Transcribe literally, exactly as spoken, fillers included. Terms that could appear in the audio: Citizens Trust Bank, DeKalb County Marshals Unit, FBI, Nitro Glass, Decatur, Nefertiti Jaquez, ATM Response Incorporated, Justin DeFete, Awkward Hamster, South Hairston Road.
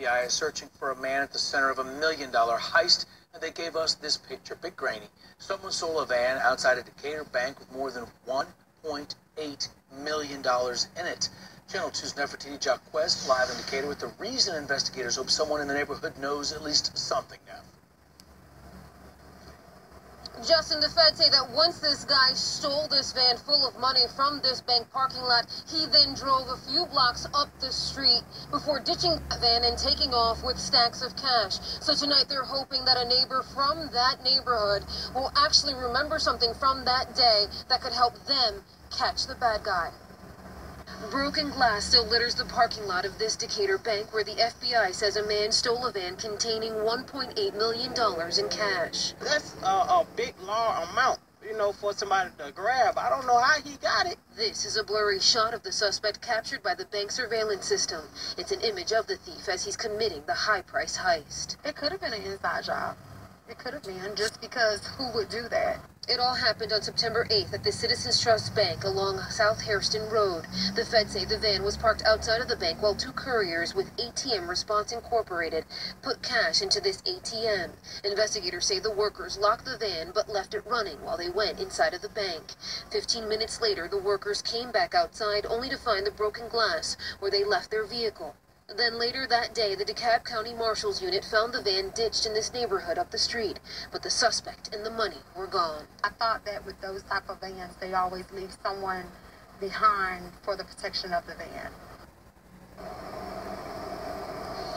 F B I is searching for a man at the center of a million dollar heist, and they gave us this picture, bit grainy. Someone sold a van outside a Decatur bank with more than one point eight million dollars in it. Channel two's Nefertiti Jaquez live in Decatur with the reason investigators hope someone in the neighborhood knows at least something now. Justin, DeFete, that once this guy stole this van full of money from this bank parking lot, he then drove a few blocks up the street before ditching that van and taking off with stacks of cash. So tonight they're hoping that a neighbor from that neighborhood will actually remember something from that day that could help them catch the bad guy. Broken glass still litters the parking lot of this Decatur bank where the F B I says a man stole a van containing one point eight million dollars in cash. That's a, a big, long amount, you know, for somebody to grab. I don't know how he got it. This is a blurry shot of the suspect captured by the bank surveillance system. It's an image of the thief as he's committing the high-price heist. It could have been an inside job. It could have been, just because who would do that? It all happened on September eighth at the Citizens Trust Bank along South Hairston Road. The feds say the van was parked outside of the bank while two couriers with A T M Response Incorporated put cash into this A T M. Investigators say the workers locked the van but left it running while they went inside of the bank. Fifteen minutes later, the workers came back outside only to find the broken glass where they left their vehicle. Then later that day, the DeKalb County Marshals Unit found the van ditched in this neighborhood up the street, but the suspect and the money were gone. I thought that with those type of vans, they always leave someone behind for the protection of the van.